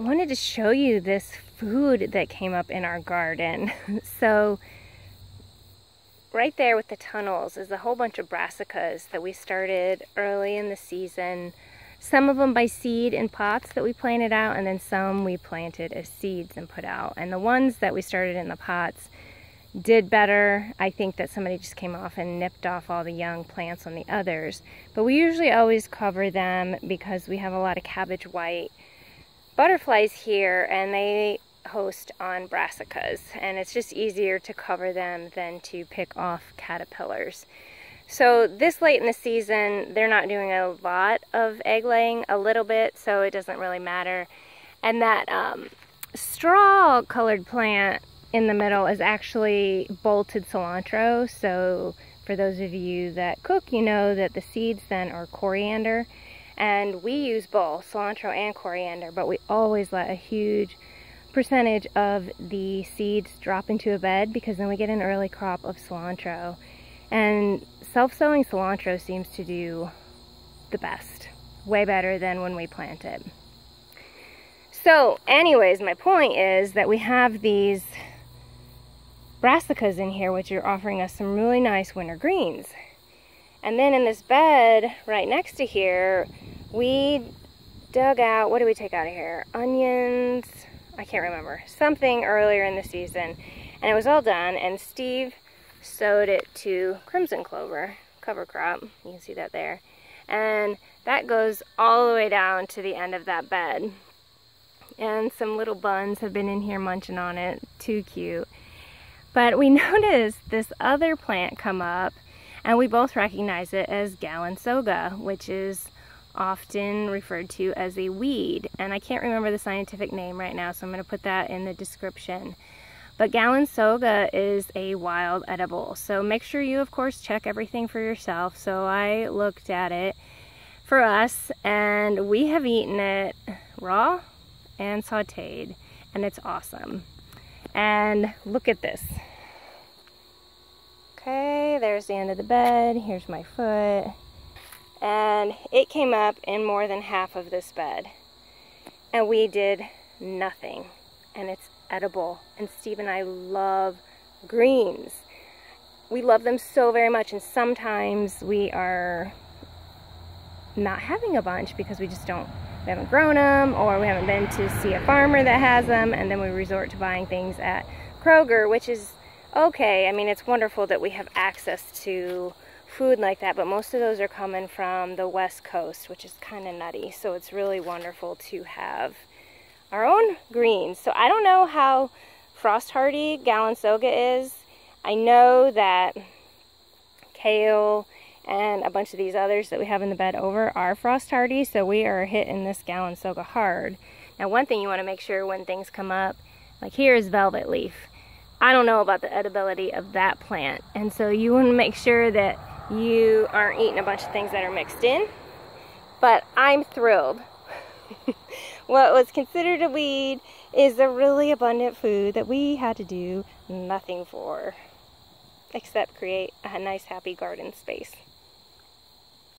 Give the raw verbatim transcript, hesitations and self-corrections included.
I wanted to show you this food that came up in our garden. So right there with the tunnels is a whole bunch of brassicas that we started early in the season. Some of them by seed in pots that we planted out, and then some we planted as seeds and put out. And the ones that we started in the pots did better. I think that somebody just came off and nipped off all the young plants on the others. But we usually always cover them because we have a lot of cabbage white butterflies here, and they host on brassicas, and it's just easier to cover them than to pick off caterpillars. So this late in the season, they're not doing a lot of egg laying, a little bit, so it doesn't really matter. And that um, straw colored plant in the middle is actually bolted cilantro. So for those of you that cook, you know that the seeds then are coriander, and we use both cilantro and coriander, but we always let a huge percentage of the seeds drop into a bed because then we get an early crop of cilantro. And self-sowing cilantro seems to do the best, way better than when we plant it. So anyways, my point is that we have these brassicas in here which are offering us some really nice winter greens. And then in this bed right next to here, we dug out, what did we take out of here? Onions, I can't remember, something earlier in the season. And it was all done, and Steve sowed it to crimson clover, cover crop, you can see that there, and that goes all the way down to the end of that bed. And some little buns have been in here munching on it, too cute. But we noticed this other plant come up, and we both recognize it as Galinsoga, which is often referred to as a weed, and I can't remember the scientific name right now, so I'm going to put that in the description. But Galinsoga is a wild edible, so make sure you, of course, check everything for yourself. So I looked at it for us, and we have eaten it raw and sauteed, and it's awesome. And look at this. Okay, there's the end of the bed. Here's my foot. And it came up in more than half of this bed, and we did nothing, and it's edible. And Steve and I love greens. We love them so very much, and sometimes we are not having a bunch because we just don't, we haven't grown them, or we haven't been to see a farmer that has them, and then we resort to buying things at Kroger, which is okay. I mean, it's wonderful that we have access to food like that, but most of those are coming from the West Coast, which is kind of nutty, so it's really wonderful to have our own greens. So I don't know how frost hardy Galinsoga is. I know that kale and a bunch of these others that we have in the bed over are frost hardy, so we are hitting this Galinsoga hard. Now, one thing you want to make sure when things come up, like here is velvet leaf. I don't know about the edibility of that plant, and so you want to make sure that you aren't eating a bunch of things that are mixed in, but I'm thrilled. What was considered a weed is a really abundant food that we had to do nothing for, except create a nice, happy garden space.